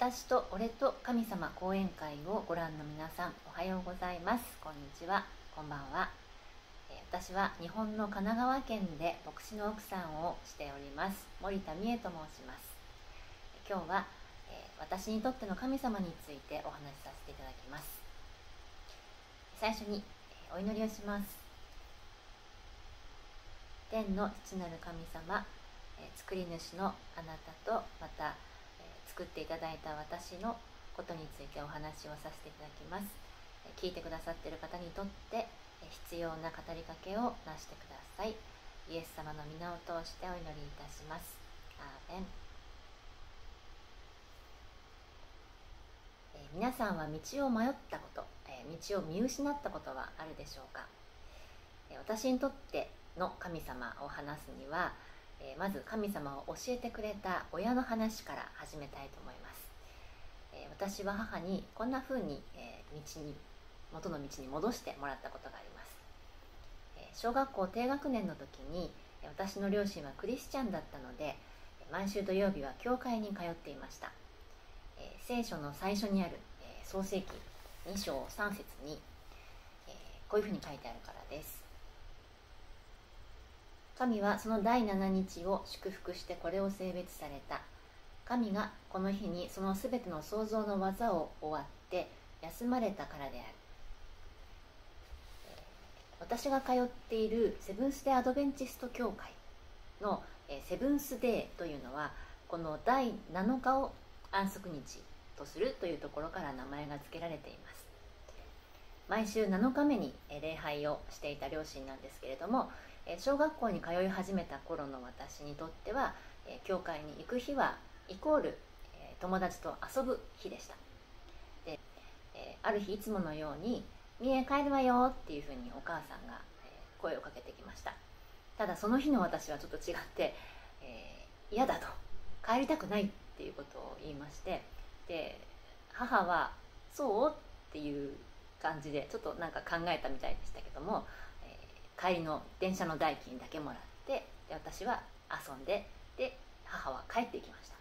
私と俺と神様講演会をご覧の皆さん、おはようございます。こんにちは、こんばんは。私は日本の神奈川県で牧師の奥さんをしております、森田美恵と申します。今日は私にとっての神様についてお話しさせていただきます。最初にお祈りをします。天の父なる神様、作り主のあなたと、また作っていただいた私のことについてお話をさせていただきます。聞いてくださっている方にとって必要な語りかけをなしてください。イエス様の皆を通してお祈りいたします。アーメン。皆さんは道を迷ったこと、道を見失ったことはあるでしょうか？私にとっての神様を話すには、まず神様を教えてくれた親の話から始めたいと思います。私は母にこんな風に元の道に戻してもらったことがあります。小学校低学年の時に、私の両親はクリスチャンだったので、毎週土曜日は教会に通っていました。聖書の最初にある創世記2章3節にこういうふうに書いてあるからです。神はその第7日を祝福してこれを聖別された。神がこの日にそのすべての創造の技を終わって休まれたからである。私が通っているセブンス・デー・アドベンチスト教会のセブンス・デーというのは、この第7日を安息日とするというところから名前が付けられています。毎週7日目に礼拝をしていた両親なんですけれども、小学校に通い始めた頃の私にとっては、教会に行く日はイコール友達と遊ぶ日でした。で、ある日いつものように「みえ帰るわよ」っていうふうにお母さんが声をかけてきました。ただその日の私はちょっと違って「嫌だ」と「帰りたくない」っていうことを言いまして、で母は「そう?」っていう感じでちょっとなんか考えたみたいでしたけども、帰りの電車の代金だけもらって、で私は遊んで、で母は帰っていきました。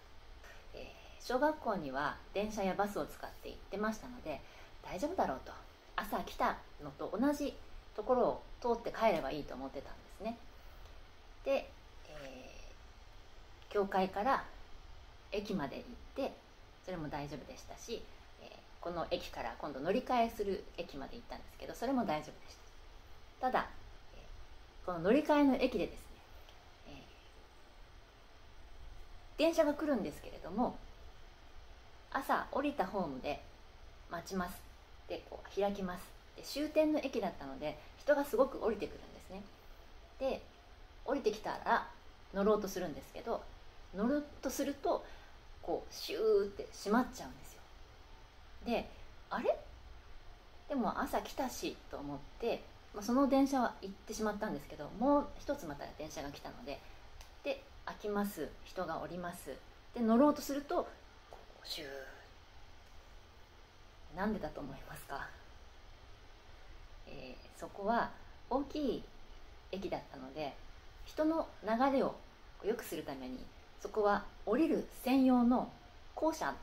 小学校には電車やバスを使って行ってましたので、大丈夫だろうと、朝来たのと同じところを通って帰ればいいと思ってたんですね。で、教会から駅まで行ってそれも大丈夫でしたし、この駅から今度乗り換えする駅まで行ったんですけど、それも大丈夫でした。ただこの乗り換えの駅でですね、電車が来るんですけれども、朝降りたホームで待ちます、でこう開きます、で終点の駅だったので人がすごく降りてくるんですね。で降りてきたら乗ろうとするんですけど、乗ろうとするとこうシューって閉まっちゃうんですよ。で、あれ?でも朝来たしと思って、その電車は行ってしまったんですけど、もう一つまた電車が来たので、で開きます、人が降ります、で乗ろうとするとシュー。なんでだと思いますか？そこは大きい駅だったので、人の流れを良くするためにそこは降りる専用の校舎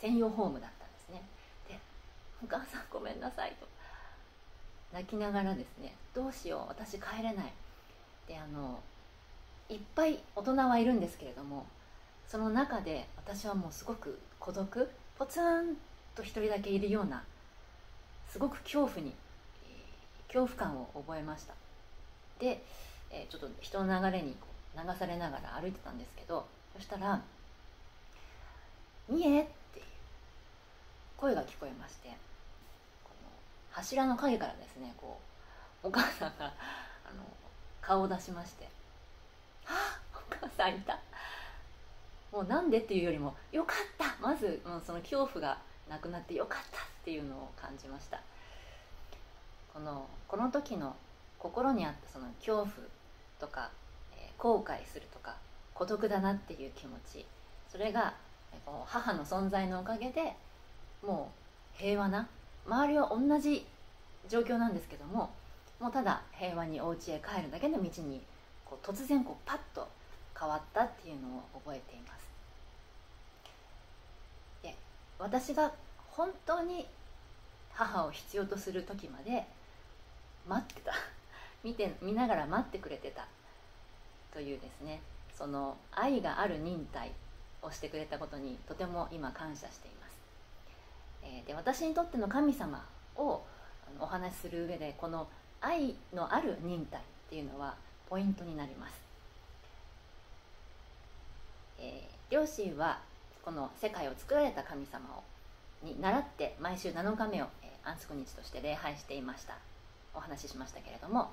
専用ホームだった。お母さんごめんなさいと泣きながらですね、どうしよう私帰れないで、いっぱい大人はいるんですけれども、その中で私はもうすごく孤独、ポツンと一人だけいるような、すごく恐怖感を覚えました。で、ちょっと人の流れに流されながら歩いてたんですけど、そしたら「見え!」っていう声が聞こえまして、柱の陰からですね、こうお母さんが顔を出しまして「あっ、お母さんいた!」もうなんでっていうよりも「よかった!」まずその恐怖がなくなって「よかった!」っていうのを感じました。この時の心にあったその恐怖とか、後悔するとか、孤独だなっていう気持ち、それが母の存在のおかげでもう平和な、周りは同じ状況なんですけども、もうただ平和にお家へ帰るだけの道に突然パッと変わったっていうのを覚えています。で、私が本当に母を必要とする時まで待ってた見ながら待ってくれてたというですね、その愛がある忍耐をしてくれたことにとても今感謝しています。で、私にとっての神様をお話しする上で、この愛のある忍耐っていうのはポイントになります。両親はこの世界を作られた神様に倣って毎週7日目を安息日として礼拝していました。お話ししましたけれども、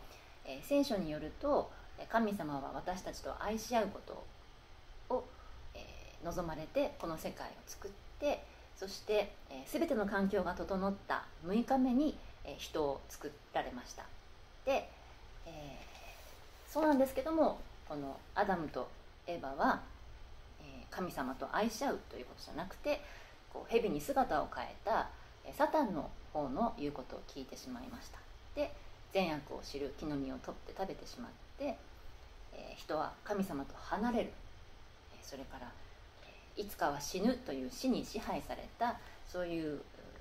聖書によると神様は私たちと愛し合うことを望まれてこの世界を作って、そして全ての環境が整った6日目に人を作られました。で、そうなんですけども、このアダムとエヴァは神様と愛し合うということじゃなくて、こう蛇に姿を変えたサタンの方の言うことを聞いてしまいました。で、善悪を知る木の実を取って食べてしまって、人は神様と離れる、それからいつかは死ぬという死に支配された、そういう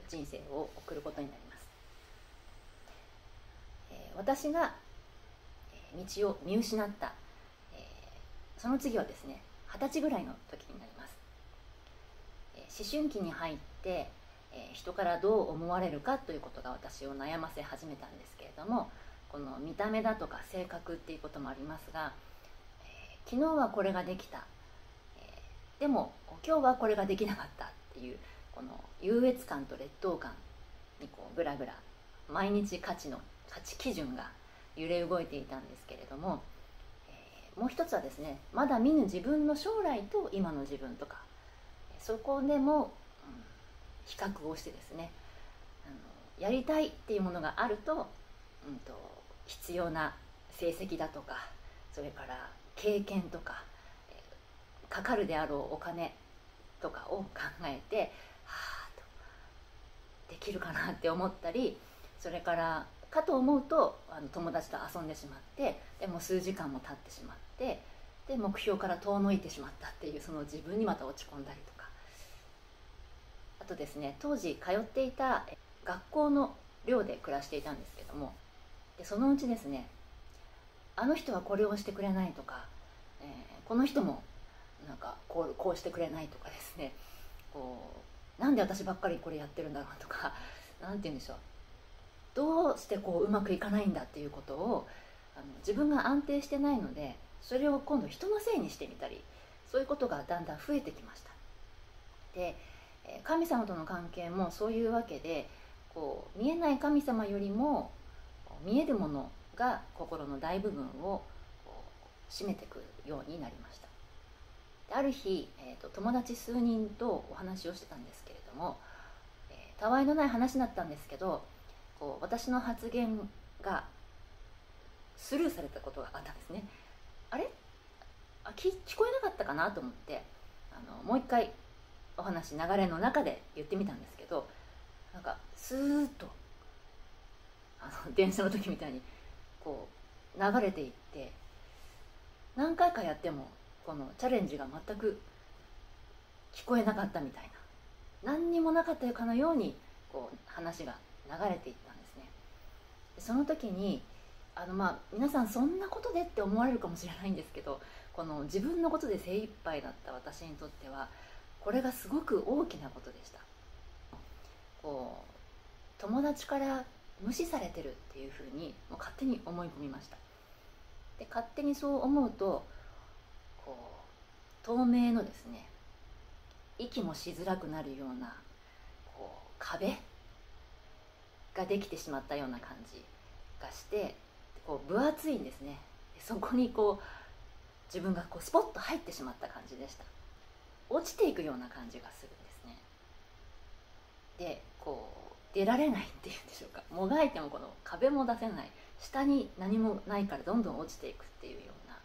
人生を送ることになります。私が道を見失った、その次はですね、20歳ぐらいの時になります。思春期に入って人からどう思われるかということが私を悩ませ始めたんですけれども、この見た目だとか性格っていうこともありますが、昨日はこれができた、でも今日はこれができなかったっていう、この優越感と劣等感にこうグラグラ毎日価値基準が揺れ動いていたんですけれども、もう一つはですね、まだ見ぬ自分の将来と今の自分とか、そこでも比較をしてですね、やりたいっていうものがあると、必要な成績だとか、それから経験とか、かかるであろうお金とかを考えて、はあとできるかなって思ったり、それからかと思うと友達と遊んでしまって、でも数時間も経ってしまって、で目標から遠のいてしまったっていう、その自分にまた落ち込んだりとか、あとですね、当時通っていた学校の寮で暮らしていたんですけども、でそのうちですね、あの人はこれをしてくれないとか、この人もなんかこうしてくれないとかですね、こうなんで私ばっかりこれやってるんだろうとか、なんて言うんでしょう、どうしてこううまくいかないんだっていうことを、自分が安定してないのでそれを今度人のせいにしてみたり、そういうことがだんだん増えてきました。で、神様との関係もそういうわけで、こう見えない神様よりも見えるものが心の大部分を占めてくるようになりました。で、ある日、友達数人とお話をしてたんですけれども、たわいのない話だったんですけど、私の発言がスルーされたことがあったんですね。あれ？聞こえなかったかなと思って、もう一回お話流れの中で言ってみたんですけど、なんかスーッと電車の時みたいにこう流れていって、何回かやってもこのチャレンジが全く聞こえなかったみたいな、何にもなかったかのようにこう話が流れていったんですね。その時に皆さんそんなことでって思われるかもしれないんですけど、この自分のことで精一杯だった私にとってはこれがすごく大きなことでした。こう友達から無視されてるっていうふうにもう勝手に思い込みました。で、勝手にそう思うと、こう透明のですね、息もしづらくなるようなこう壁ができてしまったような感じがして、こう分厚いんですね。そこにこう自分がこうスポッと入ってしまった感じでした。落ちていくような感じがするんですね。で、こう出られないっていうんでしょうか、もがいてもこの壁も出せない、下に何もないからどんどん落ちていくっていうような、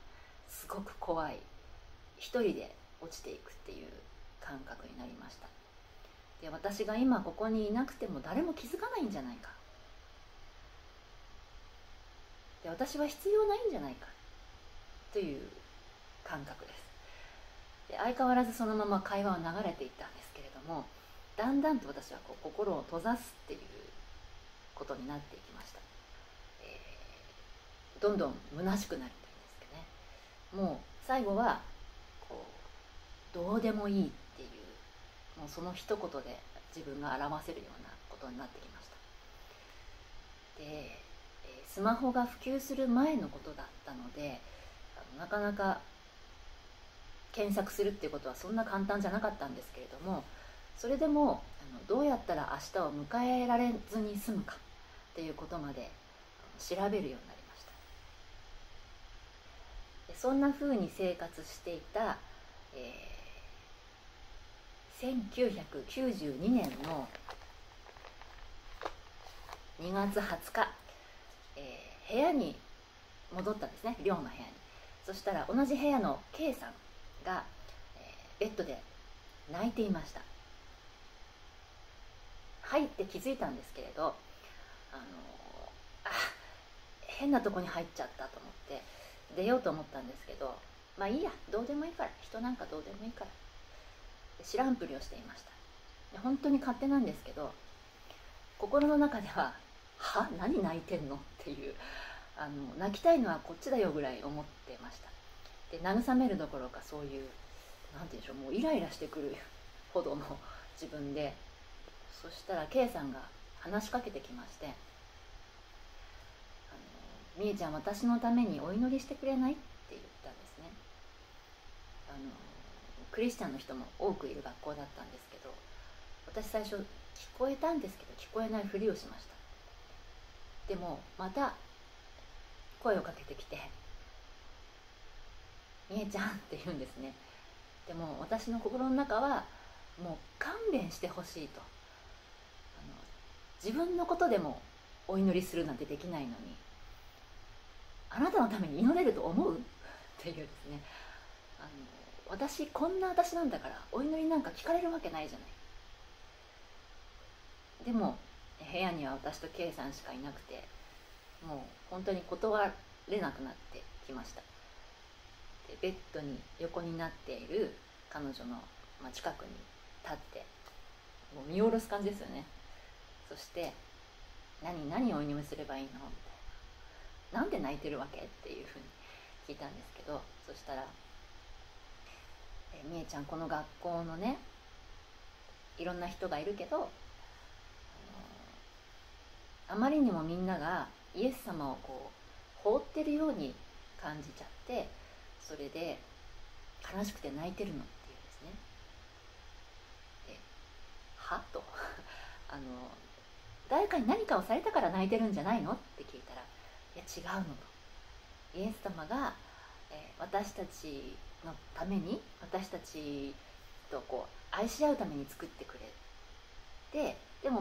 すごく怖い、一人で落ちていくっていう感覚になりました。で、私が今ここにいなくても誰も気づかないんじゃないか、で私は必要ないんじゃないかという感覚です。で、相変わらずそのまま会話は流れていったんですけれども、だんだんと私はこう心を閉ざすっていうことになっていきました。どんどん虚しくなるというんですけどね、もう最後はこうどうでもいいっていう、もうその一言で自分が表せるようなことになってきました。で、スマホが普及する前のことだったので、なかなか検索するっていうことはそんな簡単じゃなかったんですけれども、それでもどうやったら明日を迎えられずに済むかっていうことまで調べるようになりました。で、そんなふうに生活していた、1992年の2月20日、部屋に戻ったんですね、寮の部屋に。そしたら同じ部屋の K さんが、ベッドで泣いていました。入って気づいたんですけれど、変なとこに入っちゃったと思って出ようと思ったんですけど、まあいいや、どうでもいいから、人なんかどうでもいいから、知らんぷりをしていました。で、本当に勝手なんですけど、心の中では「は？何泣いてんの？」っていう、泣きたいのはこっちだよぐらい思ってました。で、慰めるどころか、そういう何て言うんでしょう、もうイライラしてくるほどの自分で。そしたら K さんが話しかけてきまして「みえちゃん、私のためにお祈りしてくれない？」って言ったんですね。クリスチャンの人も多くいる学校だったんですけど、私最初聞こえたんですけど聞こえないふりをしました。でもまた声をかけてきて「みえちゃん」って言うんですね。でも私の心の中はもう勘弁してほしいと。自分のことでもお祈りするなんてできないのに、あなたのために祈れると思う？っていうですね、私こんな私なんだからお祈りなんか聞かれるわけないじゃない。でも部屋には私と K さんしかいなくて、もう本当に断れなくなってきました。で、ベッドに横になっている彼女の近くに立って、もう見下ろす感じですよね。そして「何をお祈りすればいいの？」みたいな「なんで泣いてるわけ？」っていうふうに聞いたんですけど、そしたら「みえちゃん、この学校のね、いろんな人がいるけど、あまりにもみんながイエス様をこう放ってるように感じちゃって、それで悲しくて泣いてるの」っていうんですね。で、はと誰かに何かをされたから泣いてるんじゃないの？って聞いたら「いや違うの」と。イエス様が、私たちのために、私たちとこう愛し合うために作ってくれて、でも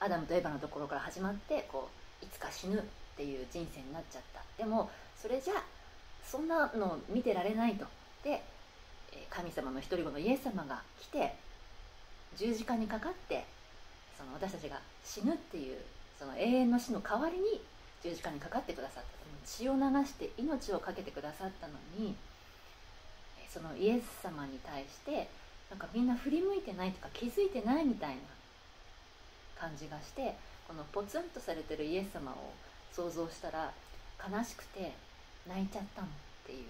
アダムとエヴァのところから始まって、こういつか死ぬっていう人生になっちゃった。でもそれじゃそんなの見てられないと。で、神様の独り子のイエス様が来て十字架にかかって、その私たちが死ぬっていう、その永遠の死の代わりに十字架にかかってくださった、血を流して命をかけてくださったのに、そのイエス様に対してなんかみんな振り向いてないとか気づいてないみたいな感じがして、このポツンとされてるイエス様を想像したら悲しくて泣いちゃったのっていう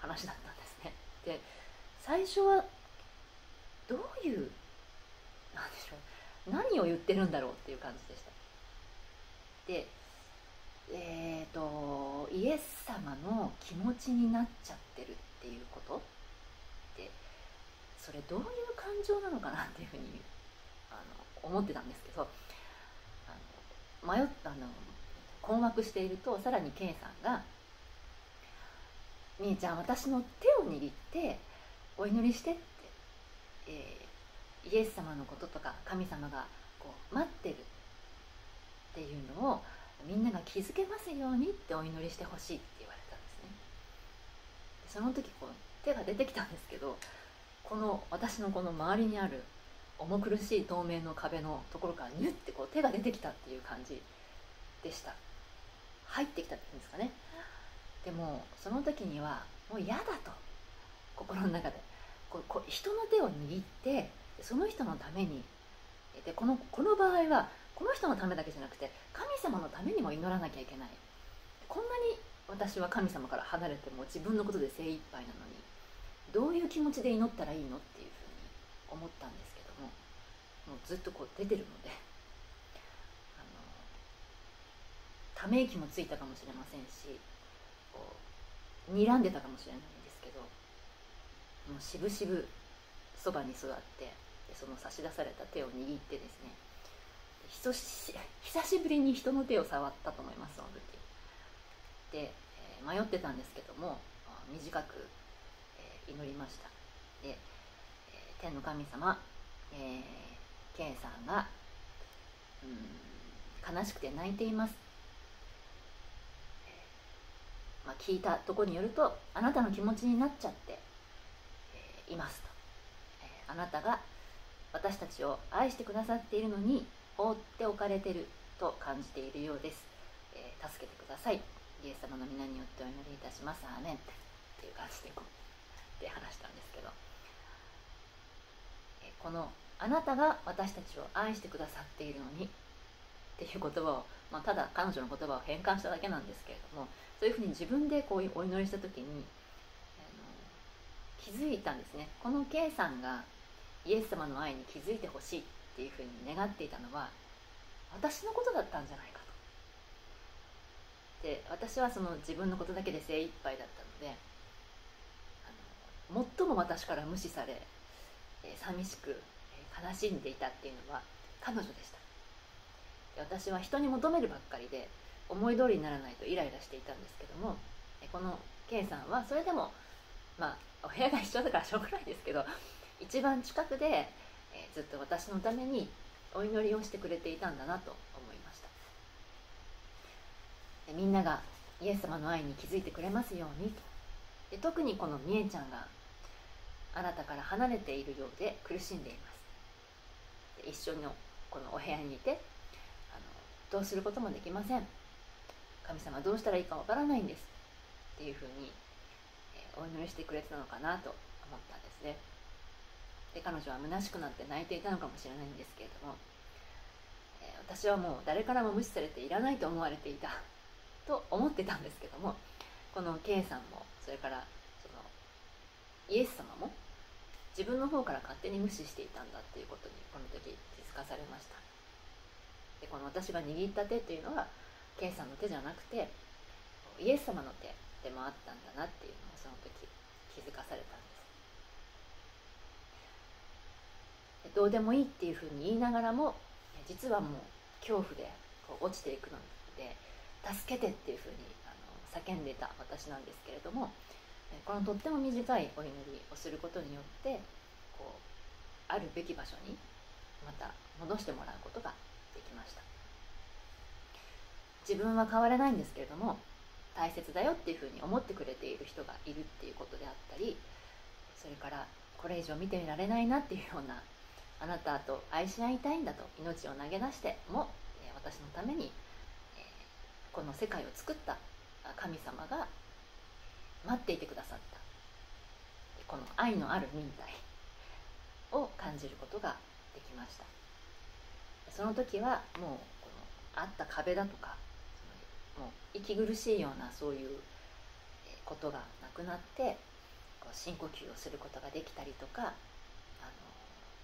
話だったんですね。で、最初はどういう、なんでしょう、何を言ってるんだろうっていう感じでした。で、イエス様の気持ちになっちゃってるっていうことで、それどういう感情なのかなっていうふうに思ってたんですけど、迷った困惑していると、さらに K さんが「みえちゃん、私の手を握ってお祈りして」って。イエス様のこととか神様がこう待ってるっていうのをみんなが気づけますようにってお祈りしてほしいって言われたんですね。その時こう手が出てきたんですけど、この私のこの周りにある重苦しい透明の壁のところからニュッてこう手が出てきたっていう感じでした。入ってきたっていうんですかね。でもその時にはもう嫌だと、心の中でこう人の手を握ってその人のためにでこの場合はこの人のためだけじゃなくて神様のためにも祈らなきゃいけない。こんなに私は神様から離れても自分のことで精一杯なのにどういう気持ちで祈ったらいいのっていうふうに思ったんですけども、もうずっとこう出てるのでため息もついたかもしれませんしこう睨んでたかもしれないんですけど、もうしぶしぶそばに座ってその差し出された手を握ってですね、久しぶりに人の手を触ったと思います。その時で迷ってたんですけども短く祈りました。で天の神様、K さんが悲しくて泣いています。聞いたところによるとあなたの気持ちになっちゃっていますと、あなたが私たちを愛してくださっているのに放っておかれていると感じているようです、助けてください、イエス様の皆によってお祈りいたします、アーメンっていう感じでこうって話したんですけど、このあなたが私たちを愛してくださっているのにっていう言葉を、ただ彼女の言葉を変換しただけなんですけれども、そういうふうに自分でこうお祈りした時に気づいたんですね。この K さんがイエス様の愛に気づいてほしいっていうふうに願っていたのは私のことだったんじゃないかと。で私はその自分のことだけで精一杯だったので最も私から無視され寂しく悲しんでいたっていうのは彼女でした。私は人に求めるばっかりで思い通りにならないとイライラしていたんですけども、この K さんはそれでもお部屋が一緒だからしょうがないですけど一番近くで、ずっと私のためにお祈りをしてくれていたんだなと思いました。みんながイエス様の愛に気づいてくれますようにと。で特にこのみえちゃんがあなたから離れているようで苦しんでいます。で一緒のこのお部屋にいてどうすることもできません。神様どうしたらいいかわからないんですっていうふうにお祈りしてくれてたのかなと思ったんですね。で彼女は虚しくなって泣いていたのかもしれないんですけれども、私はもう誰からも無視されていらないと思われていたと思ってたんですけども、この K さんもそれからそのイエス様も自分の方から勝手に無視していたんだっていうことにこの時気づかされました。でこの私が握った手っていうのは K さんの手じゃなくてイエス様の手でもあったんだなっていうのをその時気づかされたんです。どうでもいいっていうふうに言いながらも実はもう恐怖でこう落ちていくので助けてっていうふうに叫んでた私なんですけれども、このとっても短いお祈りをすることによってこうあるべき場所にまた戻してもらうことができました。自分は変われないんですけれども大切だよっていうふうに思ってくれている人がいるっていうことであったり、それからこれ以上見ていられないなっていうようなあなたと愛し合いたいんだと命を投げ出しても私のためにこの世界を作った神様が待っていてくださったこの愛のある忍耐を感じることができました。その時はもうこのあった壁だとかもう息苦しいようなそういうことがなくなって深呼吸をすることができたりとか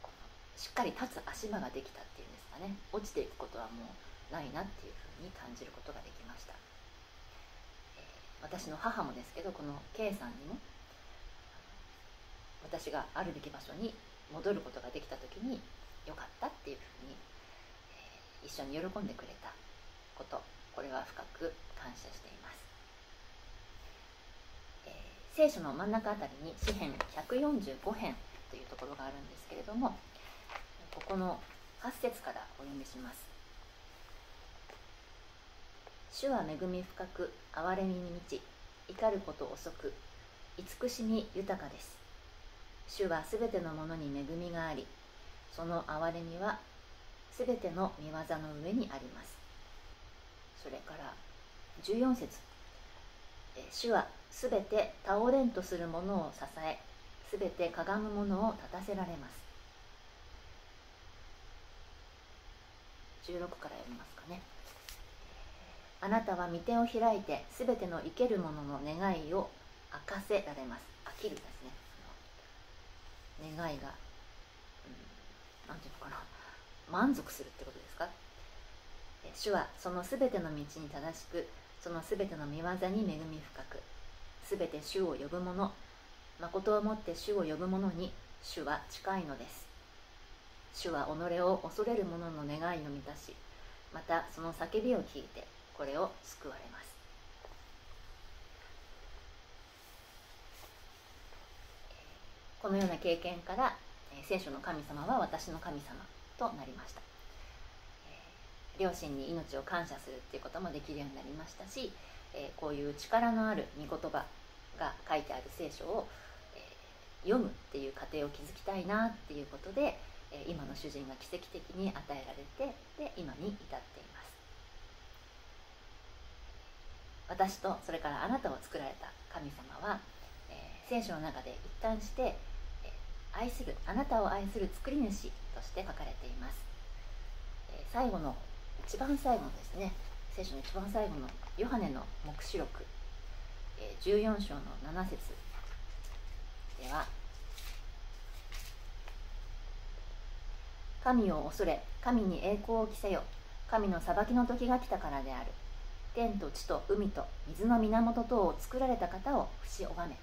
このしっかり立つ足場ができたっていうんですかね、落ちていくことはもうないなっていうふうに感じることができました。私の母もですけどこの K さんにも私があるべき場所に戻ることができた時によかったっていうふうに一緒に喜んでくれたこと、これは深く感謝しています。聖書の真ん中あたりに詩編145編というところがあるんですけれども、ここの8節からお読みします。主は恵み深く、憐れみに満ち、怒ること遅く、慈しみ豊かです。主はすべてのものに恵みがあり、その憐れみはすべての御業の上にあります。それから14節、主はすべて倒れんとする者を支え、すべてかがむものを立たせられます。16から読みますかね。あなたは御手を開いてすべての生けるものの願いを明かせられます。飽きるですね。願いが、なんていうのかな、満足するってことですか。主はそのすべての道に正しく、そのすべての御業に恵み深く、すべて主を呼ぶ者、誠をもって主を呼ぶ者に主は近いのです。主は己を恐れる者の願いを満たし、またその叫びを聞いてこれを救われます。このような経験から聖書の神様は私の神様となりました。両親に命を感謝するっていうこともできるようになりましたし、こういう力のある御言葉が書いてある聖書を読むっていう過程を築きたいなっていうことで、今の主人が奇跡的に与えられて、で今に至っています。私とそれからあなたを作られた神様は、聖書の中で一貫して愛する、あなたを愛する作り主として書かれています。最後の、一番最後ですね、聖書の一番最後のヨハネの黙示録14章の7節では、神を恐れ、神に栄光を着せよ、神の裁きの時が来たからである。天と地と海と水の源等を作られた方を伏し拝め、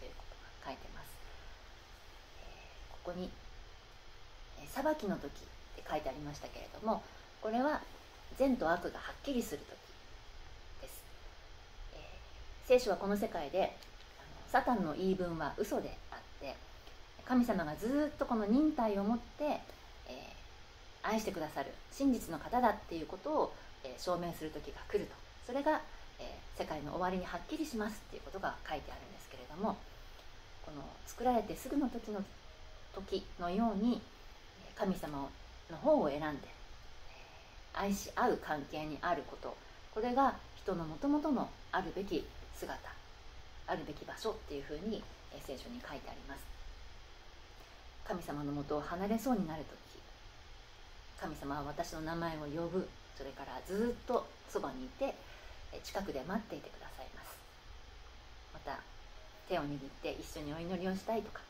ということが書いてます。ここに裁きの時って書いてありましたけれども、これは善と悪がはっきりする時です。聖書はこの世界でサタンの言い分は嘘であって、神様がずっとこの忍耐を持って、愛してくださる真実の方だっていうことを証明する時が来ると、それが、世界の終わりにはっきりしますっていうことが書いてあるんですけれども、この作られてすぐの時のように神様の方を選んで、愛し合う関係にあること、これが人のもともとのあるべき姿、あるべき場所っていうふうに聖書に書いてあります。神様のもとを離れそうになる時、神様は私の名前を呼ぶ、それからずっとそばにいて近くで待っていてくださいます。また手を握って一緒にお祈りをしたいとか、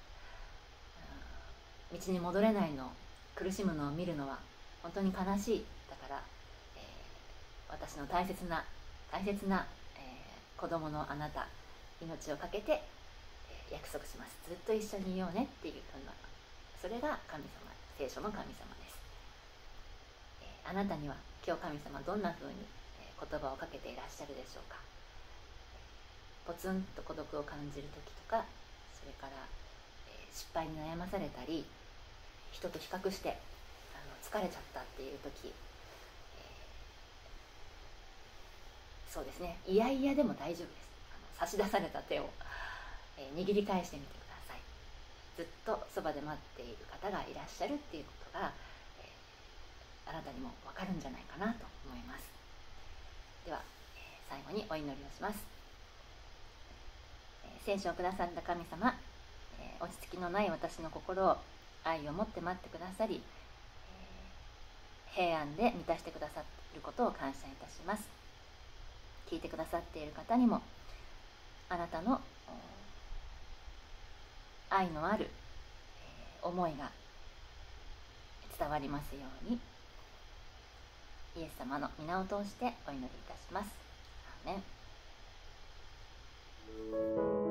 道に戻れないの、苦しむのを見るのは本当に悲しい、だから、私の大切な、子供のあなた、命をかけて、約束します、ずっと一緒にいようねっていうふうな、それが神様、聖書の神様です。あなたには今日神様どんなふうに言葉をかけていらっしゃるでしょうか。ポツンと孤独を感じる時とか、それから失敗に悩まされたり、人と比較して疲れちゃったっていう時、そうですね、いやいやでも大丈夫です。差し出された手を握り返してみてください。ずっとそばで待っている方がいらっしゃるっていうことがあなたにも分かるんじゃないかなと思います。では最後にお祈りをします。聖書をくださった神様、落ち着きのない私の心を愛を持って待ってくださり、平安で満たしてくださることを感謝いたします。聞いてくださっている方にも、あなたの愛のある思いが伝わりますように、イエス様の皆を通してお祈りいたします。アーメン。